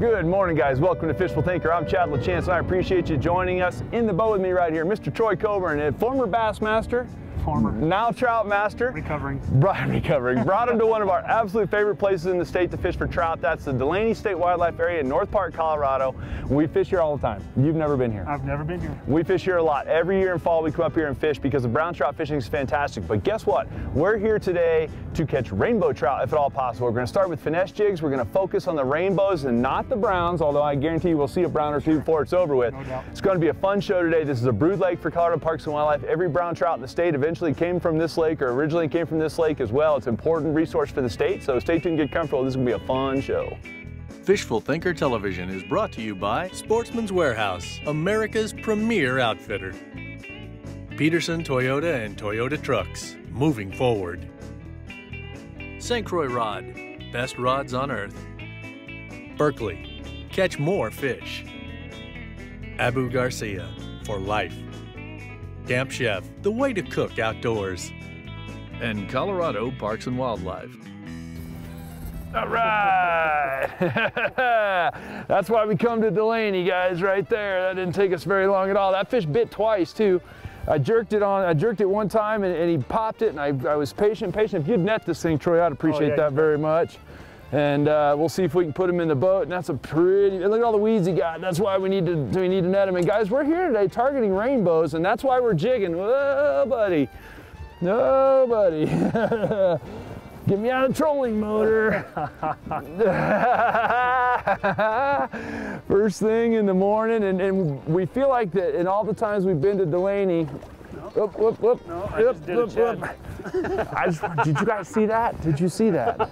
Good morning, guys. Welcome to Fishful Thinker. I'm Chad LaChance, and I appreciate you joining us. In the boat with me right here, Mr. Troy Coburn, a former bass master, now trout master. Recovering. Brought him to one of our absolute favorite places in the state to fish for trout. That's the Delaney State Wildlife Area in North Park, Colorado. We fish here all the time. You've never been here. I've never been here. We fish here a lot. Every year in fall we come up here and fish because the brown trout fishing is fantastic. But guess what? We're here today to catch rainbow trout if at all possible. We're going to start with finesse jigs. We're going to focus on the rainbows and not the browns, although I guarantee you we'll see a brown or two before it's over with. No doubt. It's going to be a fun show today. This is a brood lake for Colorado Parks and Wildlife. Every brown trout in the state originally came from this lake as well. It's an important resource for the state, so stay tuned, get comfortable. This is going to be a fun show. Fishful Thinker Television is brought to you by Sportsman's Warehouse, America's premier outfitter. Peterson Toyota and Toyota Trucks, moving forward. St. Croix Rod, best rods on earth. Berkley, catch more fish. Abu Garcia, for life. Camp Chef, the way to cook outdoors. And Colorado Parks and Wildlife. All right. That's why we come to Delaney, guys, right there. That didn't take us very long at all. That fish bit twice, too. I jerked it one time, and he popped it, and I was patient. If you'd net this thing, Troy, I'd appreciate that very much. And we'll see if we can put him in the boat. And that's a pretty, look at all the weeds he got. That's why we need to net him. And guys, we're here today targeting rainbows, and that's why we're jigging. Whoa, buddy. No, buddy. Get me out of trolling motor. First thing in the morning, and we feel like that in all the times we've been to Delaney. Did you guys see that? Did you see that?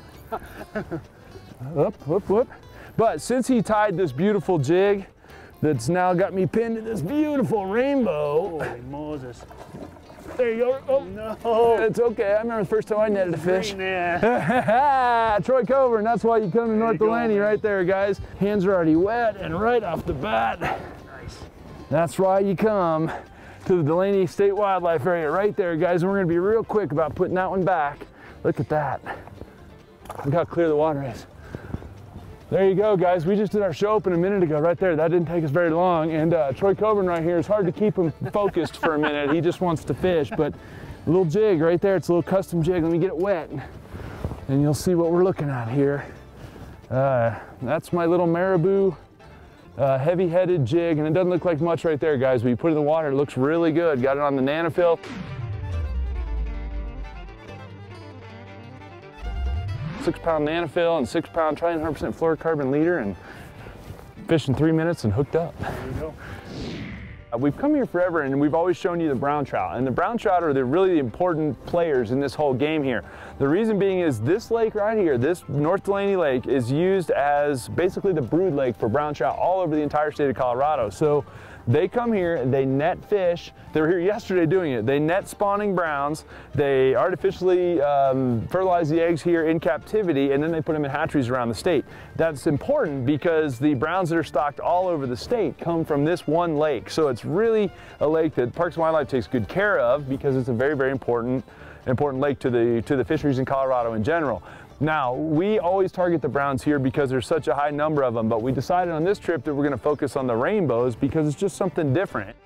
But since he tied this beautiful jig that's now got me pinned to this beautiful rainbow. Holy Moses. There you go. Oh, no. It's okay. I remember the first time I netted a fish. Troy Coburn, that's why you come to North Delaney right there, guys. Hands are already wet and right off the bat. Nice. That's why you come to the Delaney State Wildlife Area right there, guys. And we're going to be real quick about putting that one back. Look at that. Look how clear the water is. There you go, guys. We just did our show open a minute ago right there. That didn't take us very long. And Troy Coburn right here, it's hard to keep him focused for a minute. He just wants to fish, but a little jig right there. It's a little custom jig. Let me get it wet, and you'll see what we're looking at here. That's my little marabou heavy-headed jig, and it doesn't look like much right there, guys. But you put it in the water, it looks really good. Got it on the nanofil. Six-pound nanofil and 6-pound 100% fluorocarbon leader, and fished in 3 minutes and hooked up. There you go. We've come here forever, and we've always shown you the brown trout. And the brown trout are the really important players in this whole game here. The reason being is this lake right here, this North Delaney Lake, is used as basically the brood lake for brown trout all over the entire state of Colorado. So they come here, they net fish. They were here yesterday doing it. They net spawning browns. They artificially fertilize the eggs here in captivity, and then they put them in hatcheries around the state. That's important because the browns that are stocked all over the state come from this one lake. So it's really a lake that Parks and Wildlife takes good care of because it's a very, very important lake to the fisheries in Colorado in general. Now, we always target the browns here because there's such a high number of them, but we decided on this trip that we're going to focus on the rainbows because it's just something different.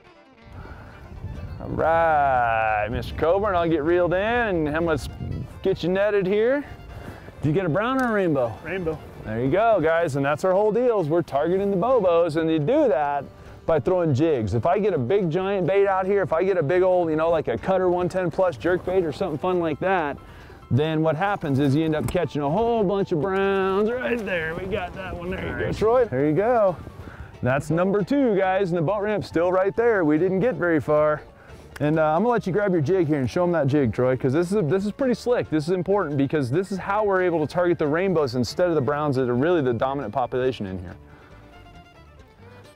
All right, Mr. Coburn, I'll get reeled in, and I'm going to get you netted here. Did you get a brown or a rainbow? Rainbow. There you go, guys, and that's our whole deal is we're targeting the bobos, and you do that by throwing jigs. If I get a big giant bait out here, if I get a big old, you know, like a Cutter 110 plus jerk bait or something fun like that, then what happens is you end up catching a whole bunch of browns right there. We got that one. There you go, Troy. There you go. That's number two, guys, and the boat ramp's still right there. We didn't get very far. And I'm gonna let you grab your jig here and show them that jig, Troy, because this is pretty slick. This is important because this is how we're able to target the rainbows instead of the browns that are really the dominant population in here.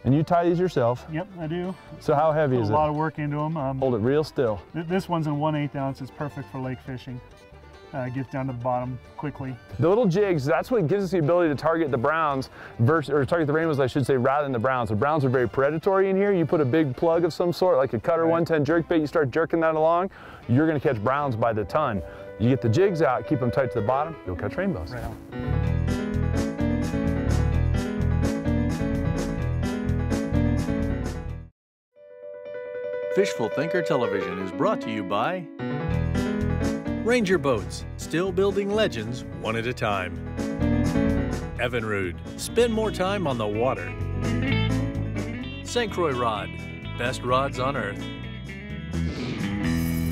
And you tie these yourself? Yep, I do. So how heavy is it? A lot of work into them. Hold it real still. This one's in 1/8 ounce. It's perfect for lake fishing. Gets down to the bottom quickly. The little jigs, that's what gives us the ability to target the browns versus, or target the rainbows, I should say, rather than the browns. The browns are very predatory in here. You put a big plug of some sort, like a Cutter 110 jerkbait, you start jerking that along, you're gonna catch browns by the ton. You get the jigs out, keep them tight to the bottom, you'll catch rainbows. Right. Fishful Thinker Television is brought to you by Ranger Boats, still building legends one at a time. Evinrude, spend more time on the water. St. Croix Rod, best rods on earth.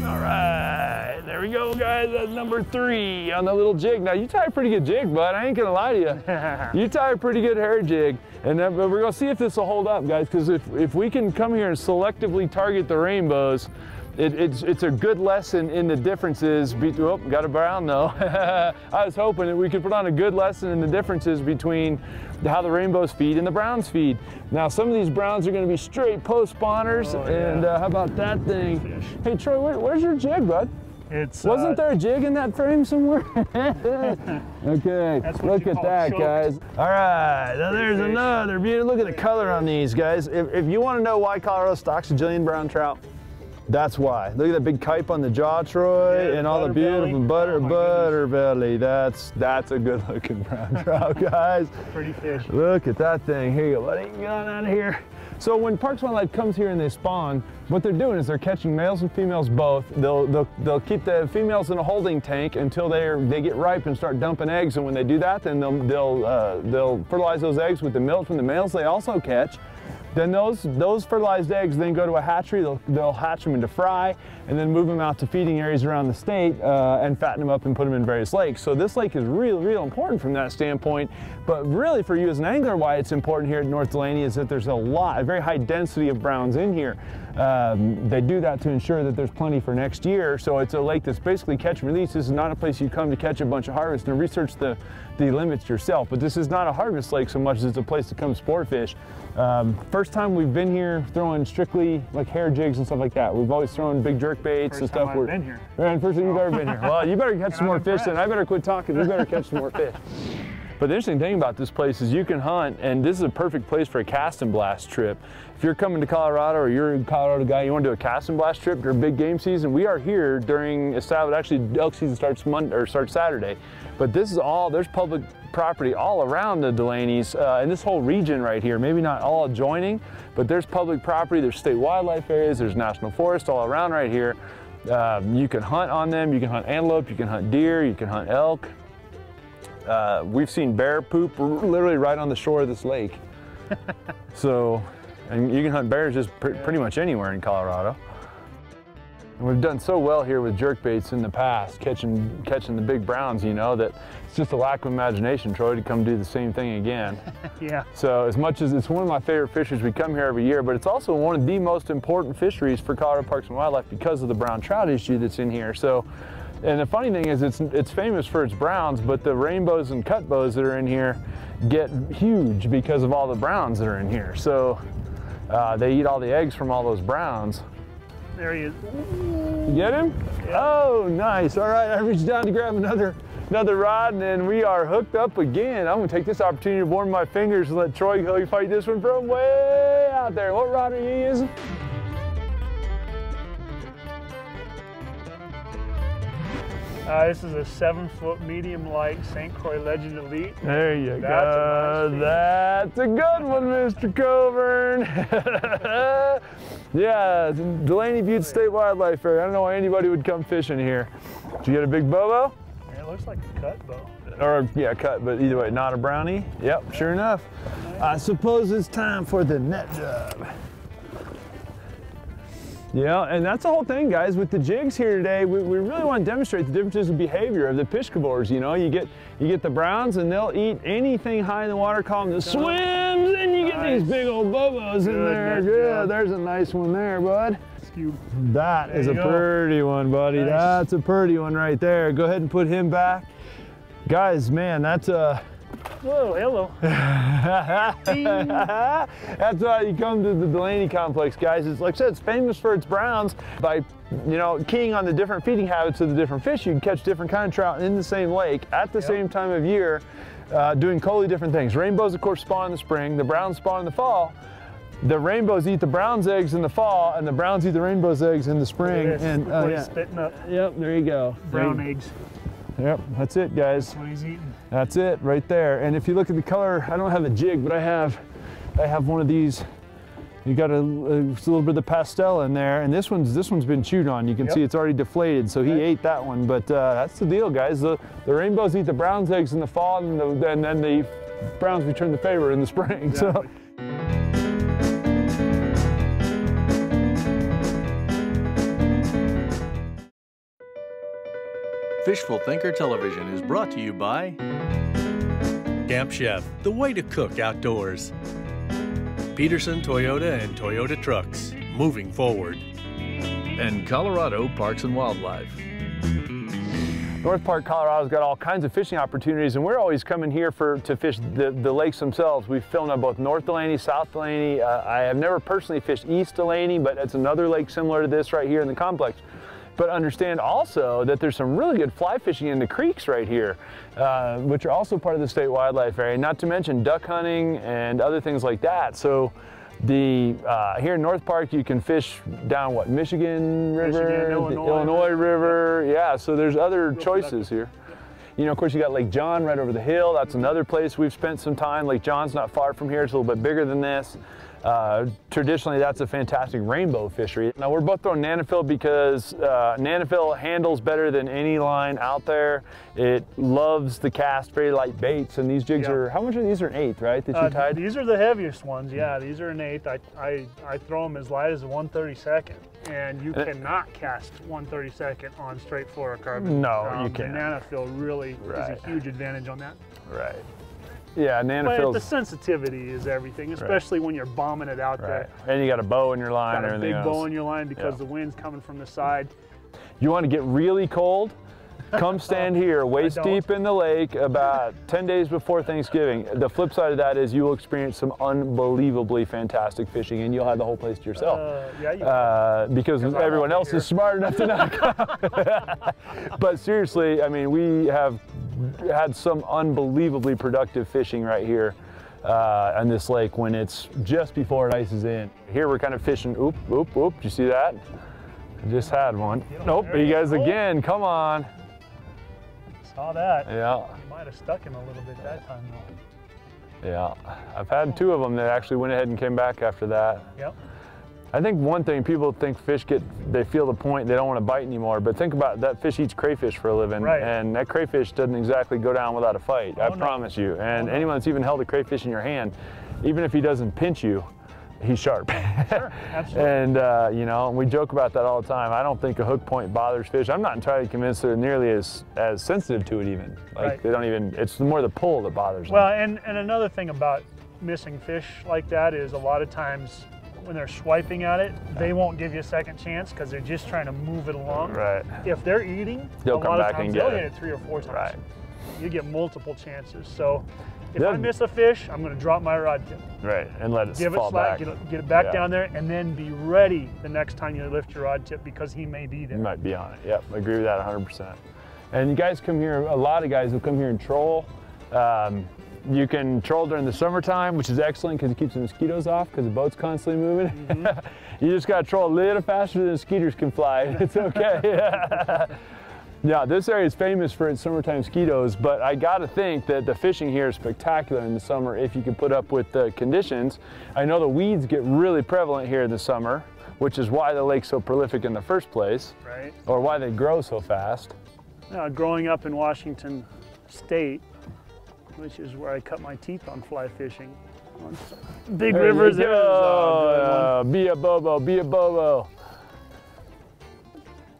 All right, there we go, guys. That's number 3 on the little jig. Now, you tie a pretty good jig, bud. I ain't gonna lie to you. You tie a pretty good hair jig. And then, but we're gonna see if this will hold up, guys, because if we can come here and selectively target the rainbows, it's a good lesson in the differences between, oh, got a brown though. I was hoping that we could put on a good lesson in the differences between how the rainbows feed and the browns feed. Now, some of these browns are gonna be straight post spawners, and how about that thing? Fish. Hey, Troy, where's your jig, bud? Wasn't there a jig in that frame somewhere? Okay, look at that, guys. All right, now there's another beauty. Look at the color on these, guys. If you wanna know why Colorado stocks a jillion brown trout, that's why. Look at that big kipe on the jaw, Troy, and all the beautiful butterbelly. That's a good-looking brown trout, guys. Pretty fish. Look at that thing. Here you go, buddy. Get on out of here. So when Parks Wildlife comes here and they spawn, what they're doing is they're catching males and females both. They'll keep the females in a holding tank until they get ripe and start dumping eggs. And when they do that, then they'll fertilize those eggs with the milk from the males they also catch. Then those fertilized eggs then go to a hatchery. They'll hatch them into fry and then move them out to feeding areas around the state and fatten them up and put them in various lakes. So this lake is real important from that standpoint. But really for you as an angler, why it's important here at North Delaney is that there's a very high density of browns in here. They do that to ensure that there's plenty for next year. So it's a lake that's basically catch and release. This is not a place you come to catch a bunch of harvest and research the limits yourself. But this is not a harvest lake so much as it's a place to come sport fish. First time we've been here throwing strictly like hair jigs and stuff like that. We've always thrown big jerk baits and stuff. First time I've been here. Man, first time you've ever been here. Well, you better catch some more fish then. I better quit talking. You better catch some more fish. But the interesting thing about this place is you can hunt, and this is a perfect place for a cast and blast trip. If you're coming to Colorado or you're a Colorado guy, you want to do a cast and blast trip during big game season, we are here during a Sabbath. Actually, elk season starts Monday or starts Saturday. But this is all, there's public property all around the Delaneys and this whole region right here. Maybe not all adjoining, but there's public property, there's state wildlife areas, there's national forest all around right here. You can hunt on them, you can hunt antelope, you can hunt deer, you can hunt elk. We've seen bear poop literally right on the shore of this lake. So, and you can hunt bears just pretty much anywhere in Colorado. And we've done so well here with jerkbaits in the past, catching the big browns, you know, that it's just a lack of imagination, Troy, to come do the same thing again. Yeah. So as much as it's one of my favorite fisheries, we come here every year, but it's also one of the most important fisheries for Colorado Parks and Wildlife because of the brown trout issue that's in here. So. And the funny thing is it's famous for its browns, but the rainbows and cutbows that are in here get huge because of all the browns that are in here. So they eat all the eggs from all those browns. There he is. You get him? Yeah. Oh, nice. All right, I reached down to grab another rod, and then we are hooked up again. I'm gonna take this opportunity to warm my fingers and let Troy go fight this one from way out there. What rod are you using? This is a 7-foot medium light St. Croix Legend Elite. There you go. That's a good one, Mr. Coburn. Yeah, Delaney Butte State Wildlife Area. I don't know why anybody would come fishing here. Did you get a big bobo? Yeah, it looks like a cut bow. Or, yeah, cut, but either way, not a brownie. Yep, sure enough. I suppose it's time for the net job. Yeah, and that's the whole thing, guys. With the jigs here today, we really want to demonstrate the differences in behavior of the piscivores. You know, you get the browns, and they'll eat anything high in the water column that swims, and you get these big old bobos in there. Yeah, there's a nice one there, bud. That is a pretty one, buddy. Nice. That's a pretty one right there. Go ahead and put him back. Guys, man, that's a... Whoa, hello. That's why you come to the Delaney complex, guys. It's like I said, it's famous for its browns. By, you know, keying on the different feeding habits of the different fish, you can catch different kind of trout in the same lake at the same time of year, doing totally different things. Rainbows, of course, spawn in the spring. The browns spawn in the fall. The rainbows eat the browns' eggs in the fall, and the browns eat the rainbows' eggs in the spring. And yeah. Spitting up. Yep, there you go. Brown eggs. Yep, that's it, guys. That's what he's eating. That's it right there. And if you look at the color, I don't have a jig, but I have one of these You got a little bit of the pastel in there, and this one's been chewed on. You can see it's already deflated, so he ate that one. But that's the deal, guys. The rainbows eat the brown's eggs in the fall, and then the browns return the favor in the spring. Exactly. So. Fishful Thinker Television is brought to you by Camp Chef, the way to cook outdoors. Peterson Toyota and Toyota Trucks, moving forward. And Colorado Parks and Wildlife. North Park Colorado's got all kinds of fishing opportunities, and we're always coming here to fish the lakes themselves. We've filmed on both North Delaney, South Delaney. I have never personally fished East Delaney, but it's another lake similar to this right here in the complex. But understand also that there's some really good fly fishing in the creeks right here, which are also part of the state wildlife area, not to mention duck hunting and other things like that. So here in North Park, you can fish down what, Michigan River, Illinois River. Yeah, so there's other choices here. You know, of course, you got Lake John right over the hill. That's another place we've spent some time. Lake John's not far from here. It's a little bit bigger than this. Traditionally, that's a fantastic rainbow fishery. Now, we're both throwing nanofil because nanofil handles better than any line out there. It loves the cast, very light baits, and these jigs are, how much are these? Are an eighth, right, that you tied? These are the heaviest ones, yeah, these are an eighth. I throw them as light as a 132nd, and you cannot cast 132nd on straight fluorocarbon. No, you can't. The nanofil really is a huge advantage on that. Right. Yeah, nanofil. The sensitivity is everything, especially when you're bombing it out there. And you got a bow in your line. Got a big bow in your line because the wind's coming from the side. You want to get really cold? Come stand here, waist deep in the lake, about 10 days before Thanksgiving. The flip side of that is you will experience some unbelievably fantastic fishing, and you'll have the whole place to yourself. Yeah, you because everyone else is smart enough to not come. But seriously, I mean, we have had some unbelievably productive fishing right here on this lake when it's just before it ices in. Here we're kind of fishing, oop, oop, oop, did you see that? I just had one. Nope, you guys again, come on. Saw that. Yeah. You might have stuck him a little bit that time though. Yeah. I've had two of them that actually went ahead and came back after that. Yep. I think one thing, people think fish they feel the point, they don't want to bite anymore, but think about it, that fish eats crayfish for a living, and that crayfish doesn't exactly go down without a fight, I promise you. And anyone that's even held a crayfish in your hand, even if he doesn't pinch you, he's sharp. Sure, absolutely. And you know, we joke about that all the time. I don't think a hook point bothers fish. I'm not entirely convinced they're nearly as sensitive to it even. Like they don't even, it's more the pull that bothers them. Well, and another thing about missing fish like that is a lot of times when they're swiping at it, they won't give you a second chance because they're just trying to move it along. Right. If they're eating, they'll come back and get it. A lot of times they'll hit it 3 or 4 times. Right. You get multiple chances. So if I miss a fish, I'm going to drop my rod tip. Right, and let it fall back. Give it slack, get it back down there, and then be ready the next time you lift your rod tip because he may be there. He might be on it, yep. I agree with that 100%. And you guys come here, a lot of guys will come here and troll. You can troll during the summertime, which is excellent because it keeps the mosquitoes off because the boat's constantly moving. You just got to troll a little faster than the skeeters can fly. It's okay. Yeah, this area is famous for its summertime mosquitoes, but I gotta think that the fishing here is spectacular in the summer if you can put up with the conditions. I know the weeds get really prevalent here in the summer, which is why the lake's so prolific in the first place, or why they grow so fast. Now, growing up in Washington State, which is where I cut my teeth on fly fishing, on big rivers. Be a bobo, be a bobo.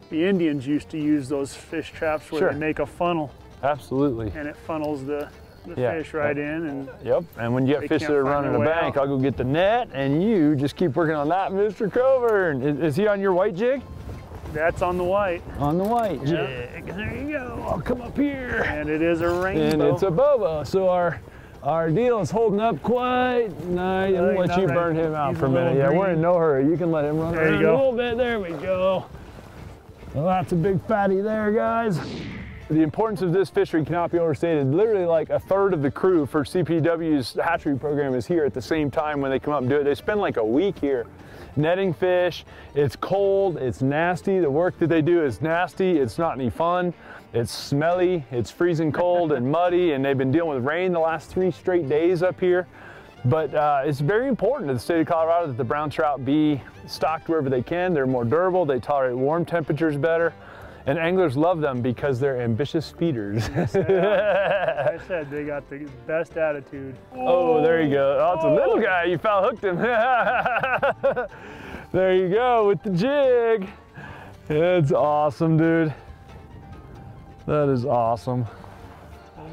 The Indians used to use those fish traps where they make a funnel. Absolutely. And it funnels the fish right in. And and when you get fish that are running the bank, I'll go get the net, and you just keep working on that, Mr. Coburn. Is he on your white jig? That's on the white. On the white jig. There you go. I'll come up here. And it is a rainbow. And it's a bobo. So our deal is holding up quite nice. I'm going to let you burn him out for a minute. Yeah, we're in no hurry. You can let him run around a little bit. There we go. Well, that's a big fatty there, guys. The importance of this fishery cannot be overstated. Literally like 1/3 of the crew for CPW's hatchery program is here at the same time when they come up and do it. They spend like a week here netting fish. It's cold, it's nasty. The work that they do is nasty. It's not any fun. It's smelly, it's freezing cold and muddy, and they've been dealing with rain the last 3 straight days up here. But it's very important to the state of Colorado that the brown trout be stocked wherever they can. They're more durable, they tolerate warm temperatures better, and anglers love them because they're ambitious feeders. Yes, I said they got the best attitude. Oh, there you go. Oh, it's a little guy, you foul hooked him. There you go with the jig. It's awesome, dude. That is awesome.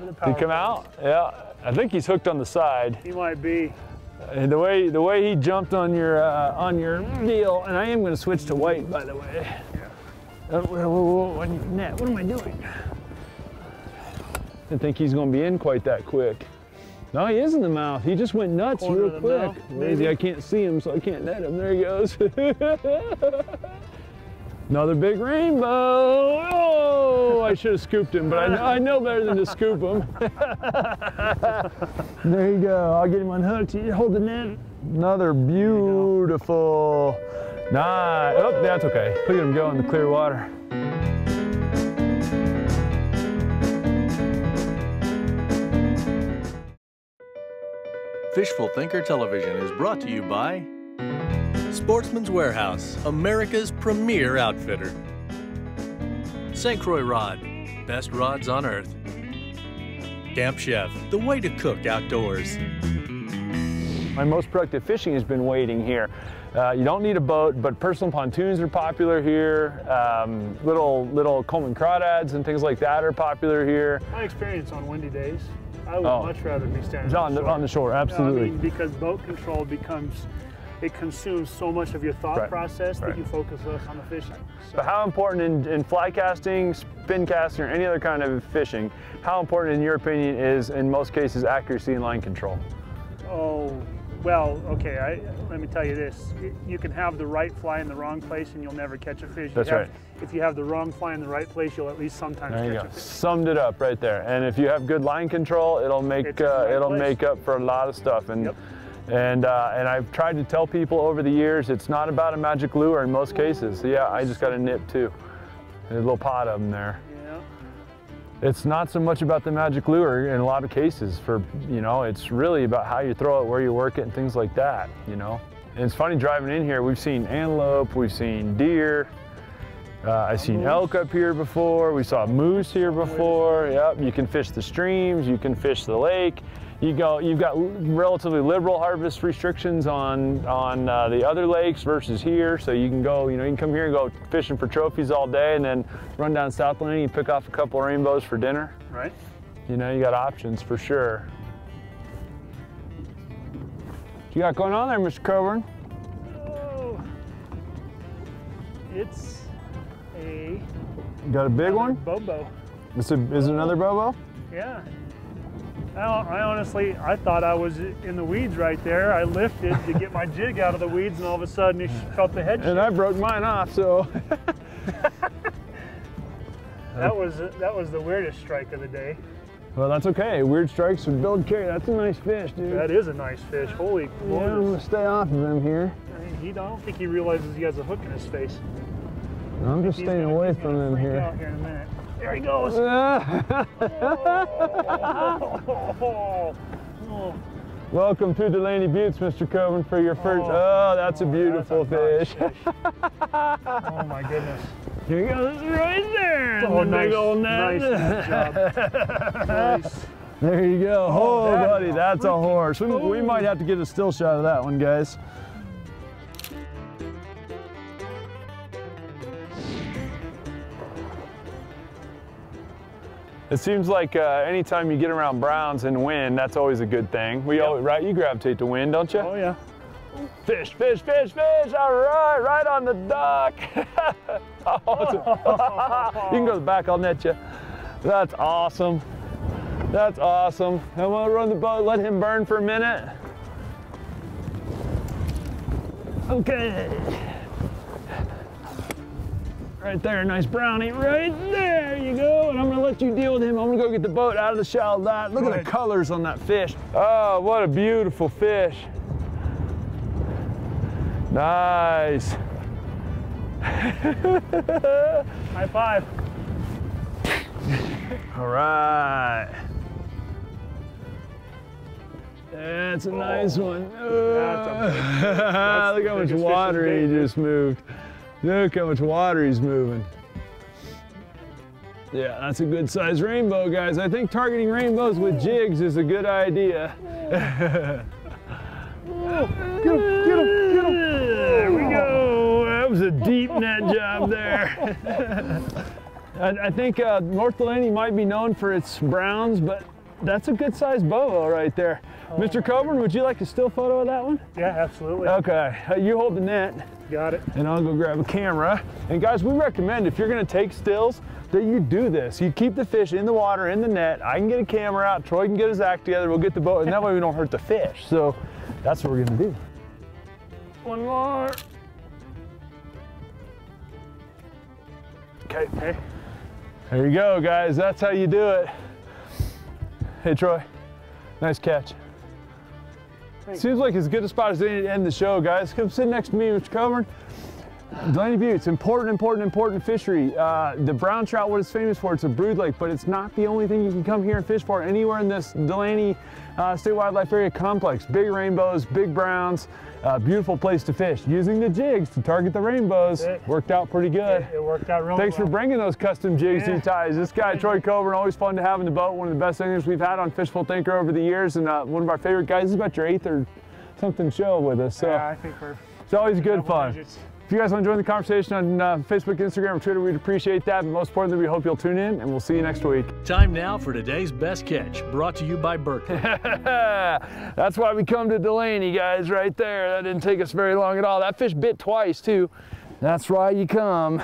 Did he come out? Yeah, I think he's hooked on the side. He might be. And the way he jumped on your deal, and I am going to switch to white, by the way. Yeah. Whoa, on your net. What am I doing? Didn't think he's going to be in quite that quick. No, he is in the mouth. He just went nuts real quick. Lazy, I can't see him, so I can't net him. There he goes. Another big rainbow. Oh, I should have scooped him, but I know better than to scoop him. There you go. I'll get him unhooked. Hold the net. Another beautiful. Nice. Oh, that's okay. Look at him go in the clear water. Fishful Thinker Television is brought to you by Sportsman's Warehouse, America's premier outfitter. St. Croix Rod, best rods on earth. Camp Chef, the way to cook outdoors. My most productive fishing has been wading here. You don't need a boat, but personal pontoons are popular here. Little Coleman Crawdads and things like that are popular here. My experience on windy days, I would much rather be standing on the shore, absolutely. I mean, because boat control becomes, it consumes so much of your thought process that you focus less on the fishing. So. But how important in fly casting, spin casting, or any other kind of fishing, how important in your opinion is, in most cases, accuracy and line control? Oh, well, okay, let me tell you this. You can have the right fly in the wrong place and you'll never catch a fish. That's right. If you have the wrong fly in the right place, you'll at least sometimes catch a fish. Summed it up right there. And if you have good line control, it'll make, it'll make up for a lot of stuff. And, and I've tried to tell people over the years, it's not about a magic lure in most cases. So yeah, I just got a nip too. There's a little pot of them there. Yeah. It's not so much about the magic lure in a lot of cases for, you know, it's really about how you throw it, where you work it, and things like that, you know. And it's funny driving in here, we've seen antelope, we've seen deer, I've seen elk up here before, we saw moose here before, yep. You can fish the streams, you can fish the lake. You've got relatively liberal harvest restrictions on the other lakes versus here, so you can go, you know, you can come here and go fishing for trophies all day, and then run down South Delaney and pick off a couple of rainbows for dinner. Right. You know, you got options for sure. What you got going on there, Mr. Coburn? Oh, it's a. You got a big one? Bobo. Is it another bobo? Yeah. I honestly, I thought I was in the weeds right there. I lifted to get my jig out of the weeds, and all of a sudden it felt the head shake. And I broke mine off, so. that was the weirdest strike of the day. Well, that's okay. Weird strikes would build carry. That's a nice fish, dude. That is a nice fish. Holy crap. Yeah, I'm gonna stay off of him here. I mean, I don't think he realizes he has a hook in his face. I'm just staying away from him here in a minute. There he goes. Welcome to Delaney Buttes, Mr. Coburn, for your first. Oh, that's a beautiful fish. Oh my goodness. Here he goes, right there. Oh, nice, big old net. Nice job. Nice. There you go. Oh, buddy, that's a horse. We might have to get a still shot of that one, guys. It seems like anytime you get around browns and wind, that's always a good thing. We always, right? You gravitate to wind, don't you? Oh, yeah. Fish, fish, fish, fish. All right, right on the dock. You can go to the back, I'll net you. That's awesome. That's awesome. I want to run the boat, let him burn for a minute. Okay. Right there, nice brownie. Right there you go. And I'm gonna let you deal with him. I'm gonna go get the boat out of the shallow lot. Look at the colors on that fish. Oh, what a beautiful fish. Nice. High five. All right. That's a nice one. That's look how much water he just moved. Look how much water he's moving. Yeah, that's a good size rainbow, guys. I think targeting rainbows with jigs is a good idea. Get him. There we go. That was a deep net job there. I think North Delaney might be known for its browns, but that's a good size boho right there. Mr. Coburn, would you like a still photo of that one? Yeah, absolutely. Okay, you hold the net. Got it. And I'll go grab a camera. And guys, we recommend if you're gonna take stills that you do this. You keep the fish in the water, in the net. I can get a camera out, Troy can get his act together, we'll get the boat, and that way we don't hurt the fish. So that's what we're gonna do. One more. Okay, hey. There you go, guys, that's how you do it. Hey, Troy, nice catch. Seems like as good a spot as any to end the show, guys. Come sit next to me, Mr. Coburn. Delaney Butte's important fishery. The brown trout, what it's famous for, it's a brood lake, but it's not the only thing you can come here and fish for anywhere in this Delaney State Wildlife Area complex. Big rainbows, big browns, beautiful place to fish. Using the jigs to target the rainbows, it worked out pretty good. It worked out really well. Thanks for bringing those custom jigs to you guys. This guy, Troy Coburn, always fun to have in the boat. One of the best anglers we've had on Fishful Thinker over the years, and one of our favorite guys. This is about your 8th or something show with us. So yeah, I think we're... It's always good fun. If you guys want to join the conversation on Facebook, Instagram, or Twitter, we'd appreciate that. But most importantly, we hope you'll tune in, and we'll see you next week. Time now for today's Best Catch, brought to you by Berkley. That's why we come to Delaney, guys, right there. That didn't take us very long at all. That fish bit twice, too. That's why you come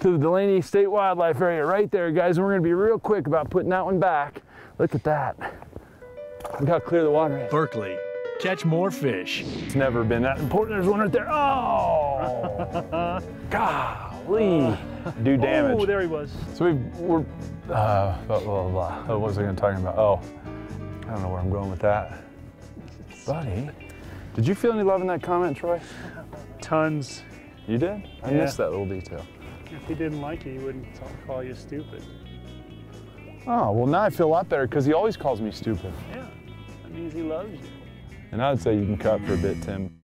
to the Delaney State Wildlife Area right there, guys. And we're going to be real quick about putting that one back. Look at that. Look how clear the water is. Berkley. Catch more fish. It's never been that important. There's one right there. Oh! Golly. Do damage. Oh, there he was. So we're, blah, blah, blah. Oh, what was I going to talk about? Oh, I don't know where I'm going with that. Buddy, did you feel any love in that comment, Troy? Tons. You did? I missed that little detail. If he didn't like you, he wouldn't call you stupid. Oh, well, now I feel a lot better because he always calls me stupid. Yeah, that means he loves you. And I'd say you can cut for a bit, Tim.